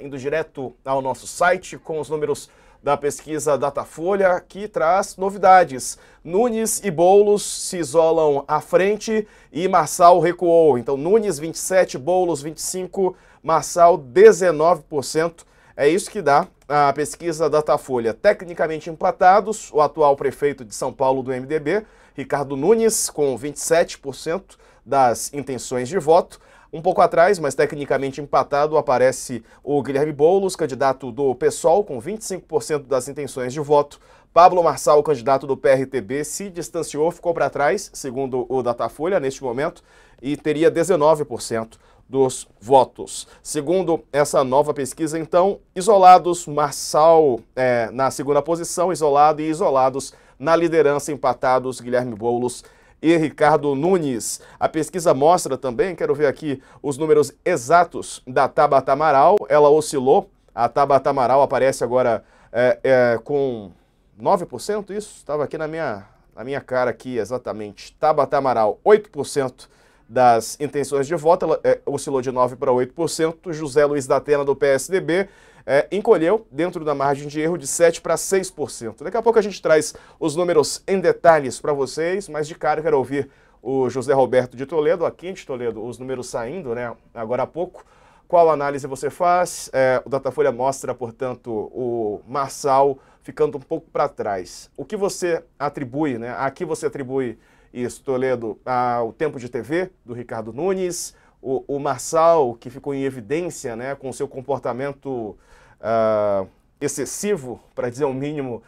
Indo direto ao nosso site com os números da pesquisa Datafolha, que traz novidades. Nunes e Boulos se isolam à frente e Marçal recuou. Então Nunes 27%, Boulos 25%, Marçal 19%. É isso que dá a pesquisa Datafolha. Tecnicamente empatados, o atual prefeito de São Paulo do MDB, Ricardo Nunes, com 27% das intenções de voto. Um pouco atrás, mas tecnicamente empatado, aparece o Guilherme Boulos, candidato do PSOL, com 25% das intenções de voto. Pablo Marçal, candidato do PRTB, se distanciou, ficou para trás, segundo o Datafolha, neste momento, e teria 19% dos votos. Segundo essa nova pesquisa, então, isolados, Marçal na segunda posição, isolado, e isolados na liderança, empatados, Guilherme Boulos e Ricardo Nunes. A pesquisa mostra também, quero ver aqui os números exatos da Tabata Amaral, ela oscilou, a Tabata Amaral aparece agora com 9%, isso? Estava aqui na minha cara aqui, exatamente. Tabata Amaral, 8% das intenções de voto, ela oscilou de 9% para 8%, José Luiz Datena do PSDB, encolheu dentro da margem de erro de 7% para 6%. Daqui a pouco a gente traz os números em detalhes para vocês, mas de cara eu quero ouvir o José Roberto de Toledo, aqui de Toledo, os números saindo, né, agora há pouco. Qual análise você faz? O Datafolha mostra, portanto, o Marçal ficando um pouco para trás. O que você atribui, né, a que você atribui isso, Toledo, ao tempo de TV do Ricardo Nunes, o Marçal, que ficou em evidência, né, com seu comportamento excessivo, para dizer o mínimo,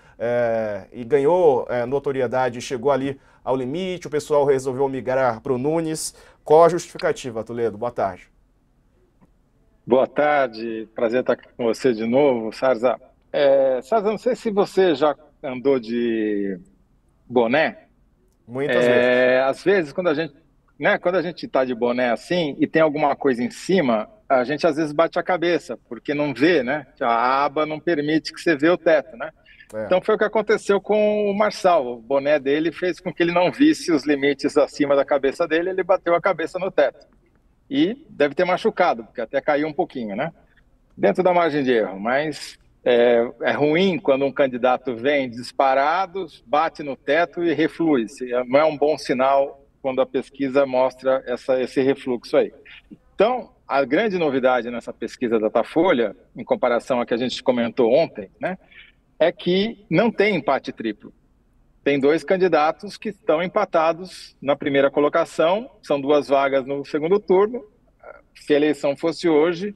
e ganhou notoriedade, chegou ali ao limite, o pessoal resolveu migrar para o Nunes. Qual a justificativa, Toledo? Boa tarde. Boa tarde, prazer estar aqui com você de novo, Sarza. Sarza, não sei se você já andou de boné. Muitas vezes. Às vezes, quando a gente, né, quando a gente está de boné assim e tem alguma coisa em cima, a gente às vezes bate a cabeça, porque não vê, né? A aba não permite que você vê o teto, né? Então foi o que aconteceu com o Marçal. O boné dele fez com que ele não visse os limites acima da cabeça dele, ele bateu a cabeça no teto. E deve ter machucado, porque até caiu um pouquinho, né? Dentro da margem de erro, mas é ruim quando um candidato vem disparado, bate no teto e reflui. Não é um bom sinal quando a pesquisa mostra esse refluxo aí. Então, a grande novidade nessa pesquisa da Datafolha, em comparação à que a gente comentou ontem, né, é que não tem empate triplo. Tem dois candidatos que estão empatados na primeira colocação, são duas vagas no segundo turno. Se a eleição fosse hoje,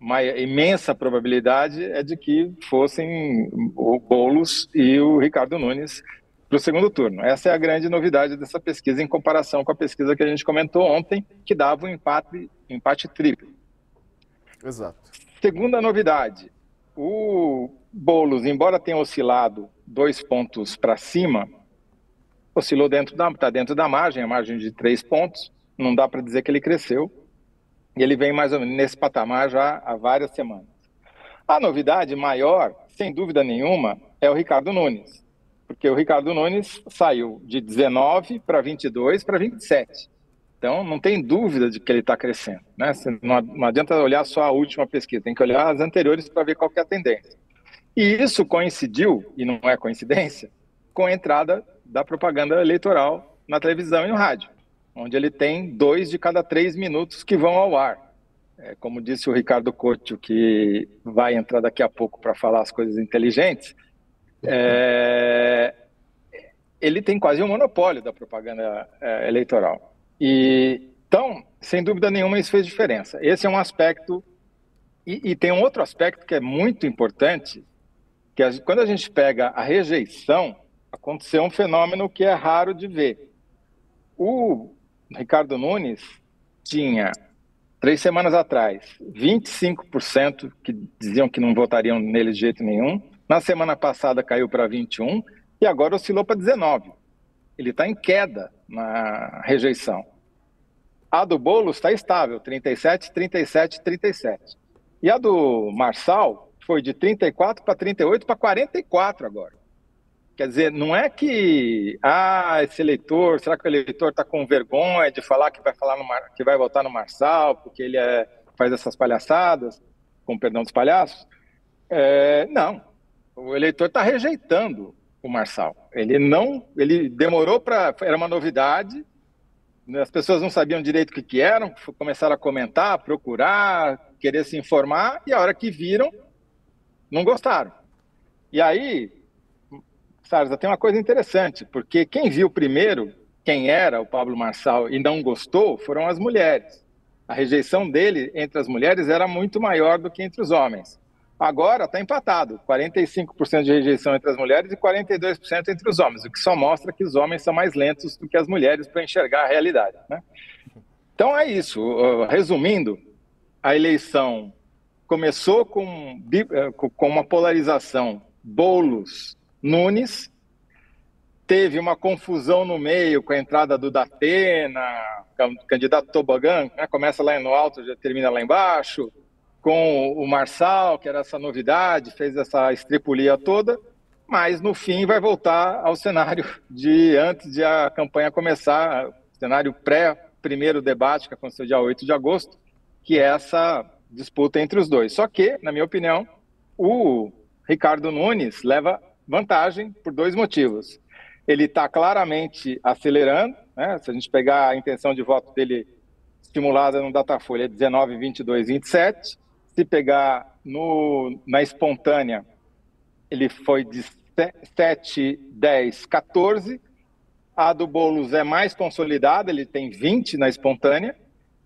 uma imensa probabilidade é de que fossem o Boulos e o Ricardo Nunes para o segundo turno. Essa é a grande novidade dessa pesquisa em comparação com a pesquisa que a gente comentou ontem, que dava um empate triplo. Exato. Segunda novidade, o Boulos, embora tenha oscilado 2 pontos para cima, oscilou está dentro da margem, a margem de 3 pontos, não dá para dizer que ele cresceu. E ele vem mais ou menos nesse patamar já há várias semanas. A novidade maior, sem dúvida nenhuma, é o Ricardo Nunes. Porque o Ricardo Nunes saiu de 19 para 22 para 27. Então, não tem dúvida de que ele está crescendo, né? Não adianta olhar só a última pesquisa, tem que olhar as anteriores para ver qual que é a tendência. E isso coincidiu, e não é coincidência, com a entrada da propaganda eleitoral na televisão e no rádio, onde ele tem 2 de cada 3 minutos que vão ao ar. Como disse o Ricardo Couto, que vai entrar daqui a pouco para falar as coisas inteligentes, ele tem quase um monopólio da propaganda eleitoral. E, então, sem dúvida nenhuma, isso fez diferença. Esse é um aspecto, e tem um outro aspecto que é muito importante, que quando a gente pega a rejeição, aconteceu um fenômeno que é raro de ver. O Ricardo Nunes tinha, 3 semanas atrás, 25% que diziam que não votariam nele de jeito nenhum. Na semana passada caiu para 21% e agora oscilou para 19%. Ele está em queda na rejeição. A do Boulos está estável, 37%, 37%, 37%. E a do Marçal foi de 34% para 38% para 44% agora. Quer dizer, não é que, esse eleitor, será que o eleitor está com vergonha de falar que vai votar no Marçal, porque ele é faz essas palhaçadas, com perdão dos palhaços, não, o eleitor está rejeitando o Marçal. Ele demorou para... Era uma novidade, as pessoas não sabiam direito o que eram, começaram a comentar, procurar, querer se informar, e a hora que viram, não gostaram. E aí, Sarza, tem uma coisa interessante, porque quem viu primeiro quem era o Pablo Marçal e não gostou foram as mulheres. A rejeição dele entre as mulheres era muito maior do que entre os homens. Agora está empatado, 45% de rejeição entre as mulheres e 42% entre os homens, o que só mostra que os homens são mais lentos do que as mulheres para enxergar a realidade, né? Então é isso, resumindo, a eleição começou com uma polarização Boulos-Nunes, teve uma confusão no meio com a entrada do Datena, candidato Tobogã, né? Começa lá no alto, já termina lá embaixo, com o Marçal, que era essa novidade, fez essa estripulia toda, mas no fim vai voltar ao cenário de antes de a campanha começar, cenário pré-primeiro debate, que aconteceu dia 8 de agosto, que é essa disputa entre os dois. Só que, na minha opinião, o Ricardo Nunes leva vantagem por dois motivos. Ele está claramente acelerando, né? Se a gente pegar a intenção de voto dele estimulada no Datafolha, é 19, 22, 27. Se pegar na espontânea, ele foi de 7, 10, 14. A do Boulos é mais consolidada, ele tem 20 na espontânea,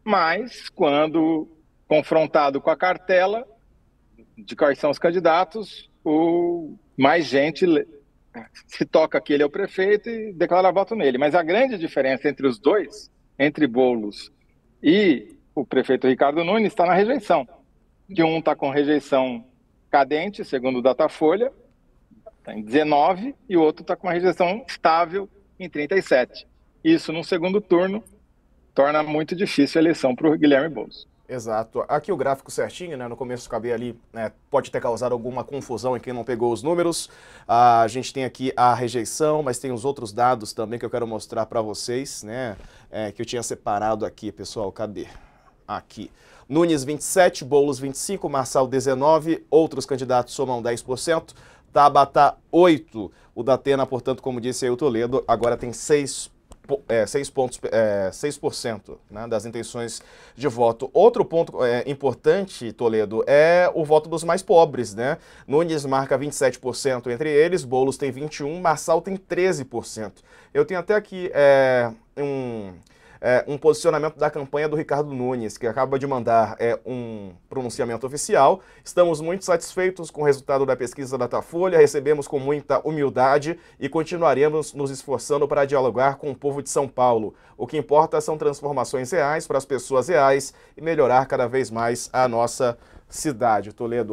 mas quando confrontado com a cartela de quais são os candidatos, mais gente se toca que ele é o prefeito e declara voto nele. Mas a grande diferença entre os dois, entre Boulos e o prefeito Ricardo Nunes, está na rejeição. Que um está com rejeição cadente, segundo o Datafolha, está em 19, e o outro está com uma rejeição estável em 37. Isso, num segundo turno, torna muito difícil a eleição para o Guilherme Boulos. Exato. Aqui o gráfico certinho, né? No começo acabei ali, né? Pode ter causado alguma confusão em quem não pegou os números. A gente tem aqui a rejeição, mas tem os outros dados também que eu quero mostrar para vocês, né? Que eu tinha separado aqui, pessoal. Cadê? Aqui. Nunes 27, Boulos 25, Marçal 19, outros candidatos somam 10%, Tabata 8. O Datena, portanto, como disse aí o Toledo, agora tem 6%. 6%, né, das intenções de voto. Outro ponto importante, Toledo, é o voto dos mais pobres, né? Nunes marca 27% entre eles, Boulos tem 21%, Marçal tem 13%. Eu tenho até aqui um posicionamento da campanha do Ricardo Nunes, que acaba de mandar um pronunciamento oficial. Estamos muito satisfeitos com o resultado da pesquisa da Datafolha, recebemos com muita humildade e continuaremos nos esforçando para dialogar com o povo de São Paulo. O que importa são transformações reais para as pessoas reais e melhorar cada vez mais a nossa cidade. Toledo.